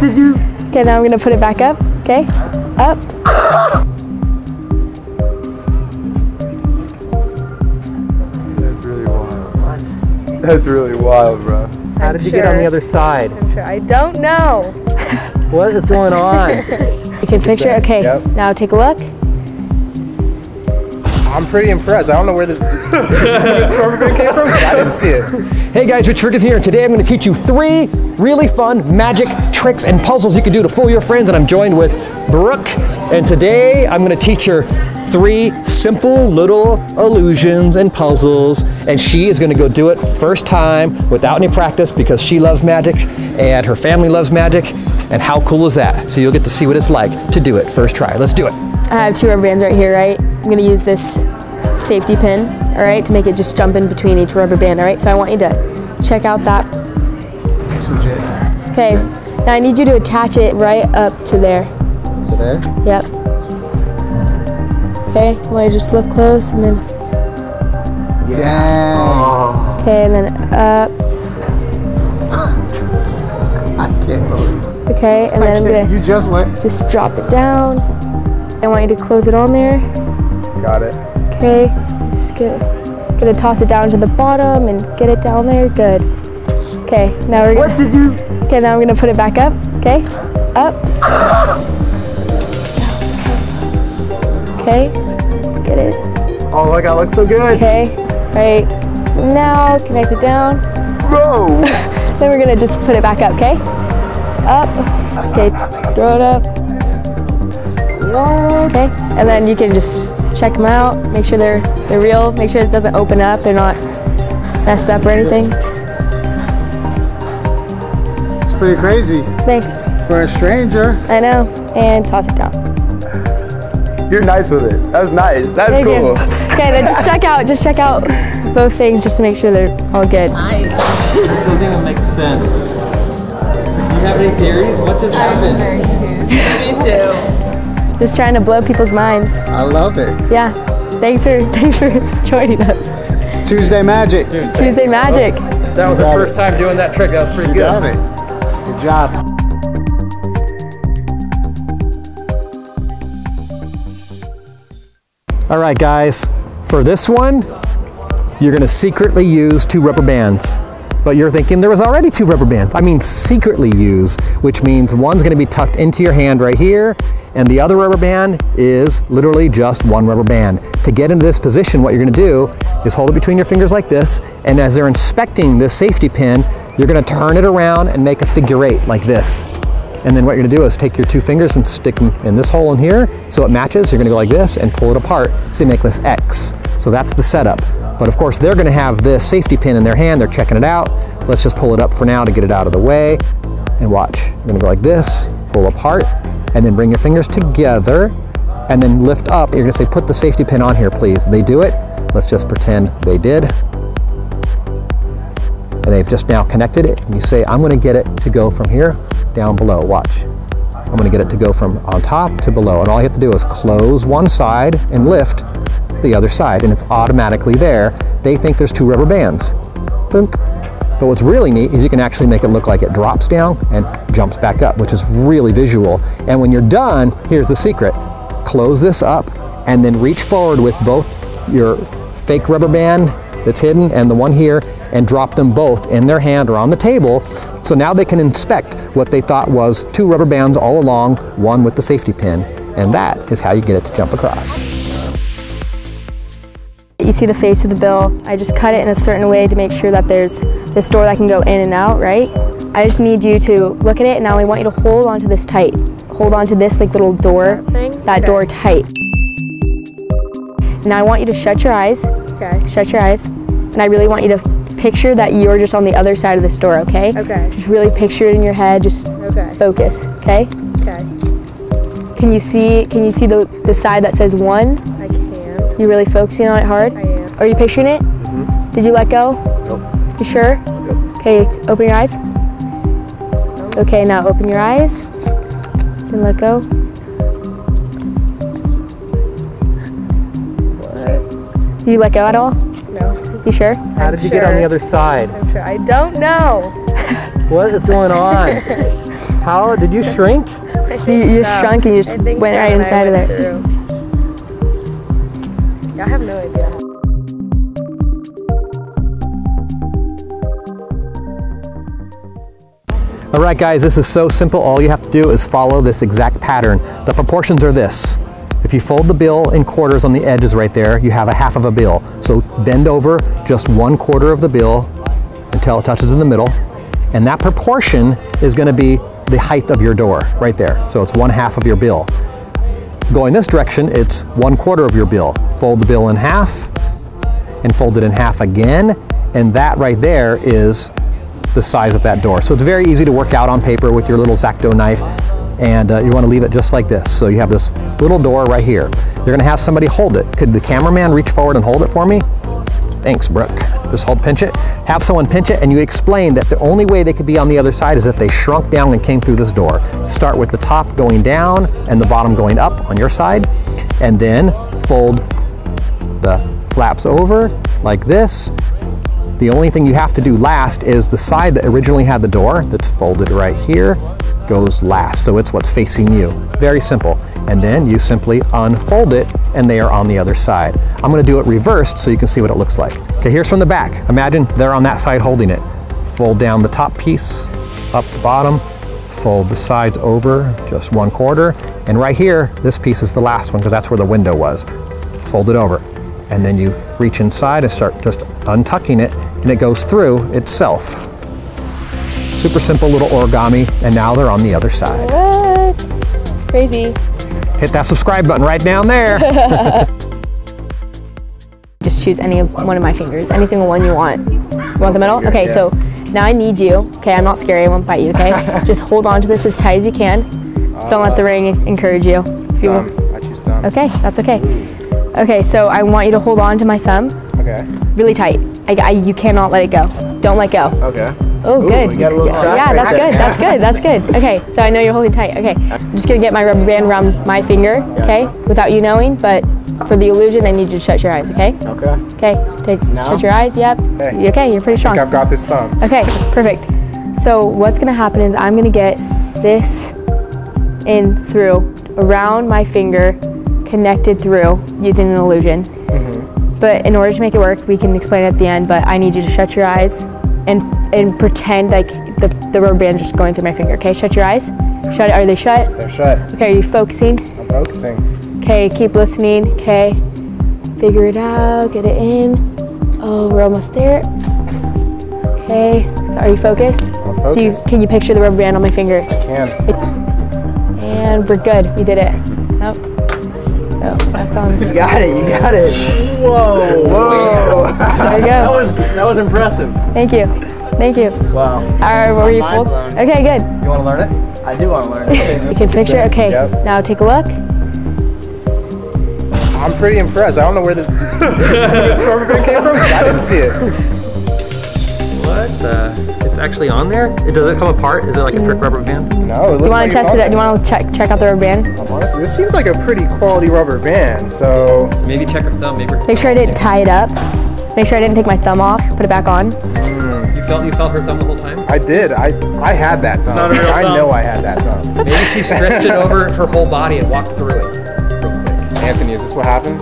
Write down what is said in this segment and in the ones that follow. did you? Okay, now I'm gonna put it back up. Okay, up. That's really wild. What? That's really wild, bro. How did you get on the other side? I'm sure. I don't know. What is going on? You can picture. Okay, yep. Now take a look. I'm pretty impressed. I don't know where this tournament came from. I didn't see it. Hey guys, Rich Ferguson here, and today I'm going to teach you 3 really fun magic tricks and puzzles you can do to fool your friends. And I'm joined with Brooke, and today I'm going to teach her 3 simple little illusions and puzzles, and she is going to go do it first time without any practice because she loves magic and her family loves magic. And how cool is that? So you'll get to see what it's like to do it first try. Let's do it. I have 2 rubber bands right here, right? I'm going to use this safety pin, all right, to make it just jump in between each rubber band, all right? So I want you to check out that. It's legit. Okay, now I need you to attach it right up to there. To there? Yep. Okay, I want you to just look close and then... Yeah. Okay, and then up. I can't believe it. Okay, and then I'm going to... You just like... Just drop it down. I want you to close it on there. Got it. Okay, so just gonna toss it down to the bottom and get it down there. Good. Okay, now we're gonna. What did you? Okay, now I'm gonna put it back up. Okay, up. Okay, get it. Oh my God, looks so good. Okay, right now connect it down. Whoa. Then we're gonna just put it back up. Okay, up. Okay, throw it up. Okay, and then you can just check them out, make sure they're real, make sure it doesn't open up, they're not messed up or anything. It's pretty crazy. Thanks. For a stranger. I know, and toss it down. You're nice with it. That's nice. That's Thank cool. You. Okay, then just check out both things just to make sure they're all good. Nice. I don't think it makes sense. Do you have any theories? What just happened? I'm very confused. Me too. Just trying to blow people's minds. I love it. Yeah. Thanks for joining us. Tuesday Magic. Tuesday Magic. That was the first time doing that trick. That was pretty good. You got it. Good job. All right, guys. For this one, you're going to secretly use 2 rubber bands. But you're thinking there was already 2 rubber bands. I mean secretly use, which means one's gonna be tucked into your hand right here, and the other rubber band is literally just 1 rubber band. To get into this position, what you're gonna do is hold it between your fingers like this, and as they're inspecting this safety pin, you're gonna turn it around and make a figure 8 like this. And then what you're gonna do is take your 2 fingers and stick them in this hole in here, so it matches. You're gonna go like this and pull it apart, so you make this X. So that's the setup. But of course, they're gonna have this safety pin in their hand, they're checking it out. Let's just pull it up for now to get it out of the way. And watch, you're gonna go like this, pull apart, and then bring your fingers together, and then lift up. You're gonna say, put the safety pin on here, please. They do it, let's just pretend they did. And they've just now connected it. And you say, I'm gonna get it to go from here down below, watch. I'm gonna get it to go from on top to below. And all you have to do is close one side and lift the other side, and it's automatically there. They think there's 2 rubber bands. Boom. But what's really neat is you can actually make it look like it drops down and jumps back up, which is really visual. And when you're done, here's the secret. Close this up and then reach forward with both your fake rubber band that's hidden and the one here, and drop them both in their hand or on the table. So now they can inspect what they thought was 2 rubber bands all along, one with the safety pin. And that is how you get it to jump across. You see the face of the bill. I just cut it in a certain way to make sure that there's this door that can go in and out, right? I just need you to look at it, and now I want you to hold onto this tight. Hold onto this like little door, that door tight. Now I want you to shut your eyes. Okay. Shut your eyes. And I really want you to picture that you're just on the other side of this door, okay? Okay. Just really picture it in your head, just focus, okay? Okay. Can you see the side that says 1? You really focusing on it hard? I am. Are you picturing it? Mm-hmm. Did you let go? Nope. You sure? Yep. Okay, open your eyes. Nope. Okay, now open your eyes and let go. What? Did you let go at all? No. You sure? How did you get on the other side? I'm sure. I don't know. What is going on? How did you shrink? You just shrunk and you just went right inside of there. Yeah, I have no idea. All right, guys, this is so simple. All you have to do is follow this exact pattern. The proportions are this. If you fold the bill in quarters on the edges right there, you have a half of a bill. So bend over just one quarter of the bill until it touches in the middle. And that proportion is gonna be the height of your door right there. So it's one half of your bill. Going this direction, it's one quarter of your bill. Fold the bill in half and fold it in half again. And that right there is the size of that door. So it's very easy to work out on paper with your little Xacto knife, and you want to leave it just like this. So you have this little door right here. You're going to have somebody hold it. Could the cameraman reach forward and hold it for me? Thanks, Brooke. Just pinch it. Have someone pinch it, and you explain that the only way they could be on the other side is if they shrunk down and came through this door. Start with the top going down and the bottom going up on your side, and then fold the flaps over like this. The only thing you have to do last is the side that originally had the door, that's folded right here, goes last. So it's what's facing you. Very simple. And then you simply unfold it and they are on the other side. I'm going to do it reversed so you can see what it looks like. Okay, here's from the back. Imagine they're on that side holding it. Fold down the top piece, up the bottom, fold the sides over just one quarter. And right here, this piece is the last one because that's where the window was. Fold it over. And then you reach inside and start just untucking it, and it goes through itself. Super simple little origami, and now they're on the other side. What? Crazy. Hit that subscribe button right down there. Just choose any one of my fingers, any single one you want. You want the middle? Okay, so now I need you. Okay, I'm not scary, I won't bite you, okay? Just hold on to this as tight as you can. Don't let the ring encourage you. Thumb. I choose thumb. Okay, that's okay. Okay, so I want you to hold on to my thumb. Okay. Really tight. You cannot let it go. Don't let go. Okay. Oh, good. You got a little yeah, that's good. That's good. That's good. Okay, so I know you're holding tight. Okay, I'm just gonna get my rubber band around my finger. Okay, without you knowing, but for the illusion, I need you to shut your eyes. Okay. Okay. Okay. Shut your eyes. Yep. Okay. Okay, you're pretty strong. I think I've got this thumb. Okay. Perfect. So what's gonna happen is I'm gonna get this in through around my finger, connected through using an illusion. But in order to make it work, we can explain it at the end, but I need you to shut your eyes and pretend like the rubber band just going through my finger. Okay, shut your eyes. Shut. Are they shut? They're shut. Okay, are you focusing? I'm focusing. Okay, keep listening. Okay, figure it out, get it in. Oh, we're almost there. Okay, are you focused? I'm focused. Can you picture the rubber band on my finger? I can. And we're good, we did it. Nope. Oh, that's on. You got it. You got it. Whoa! Whoa! There you go. That was impressive. Thank you. Thank you. Wow. All right. What were you full? Okay. Good. You want to learn it? I do want to learn it. You can picture. Okay. Yep. Now take a look. I'm pretty impressed. I don't know where this rubber band came from. I didn't see it. What the? It's actually on there. Does it come apart? Is it like a trick rubber band? No, it looks like it's on there. Do you want to check out the rubber band? Honestly, this seems like a pretty quality rubber band, so... Maybe check her thumb, maybe... Make sure I didn't tie it up. Make sure I didn't take my thumb off, put it back on. You felt her thumb the whole time? I did. I had that thumb. Not a real thumb. I know I had that thumb. Maybe she stretched it over her whole body and walked through it real quick. Anthony, is this what happened?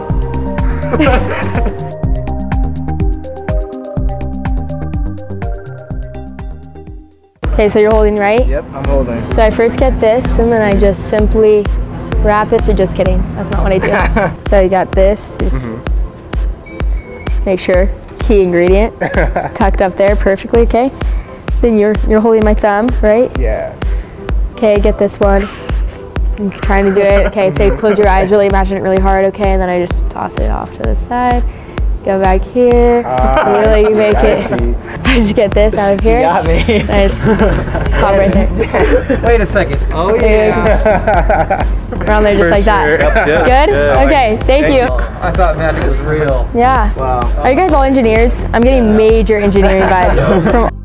Okay, so you're holding right? Yep, I'm holding. So I first get this, and then I just simply wrap it through. Just kidding, that's not what I do. So you got this, just make sure, key ingredient, tucked up there perfectly, okay? Then you're holding my thumb, right? Yeah. Okay, get this one. I'm trying to do it, okay, so close your eyes, really imagine it really hard, okay, and then I just toss it off to the side. Go back here, really make it. I just get this out of here. You got me. And I just pop right there. Wait a second. Oh yeah. Around there just like that. Yep. Good? Yeah. Okay, thank you. I thought magic was real. Yeah. Wow. Are you guys all engineers? I'm getting major engineering vibes.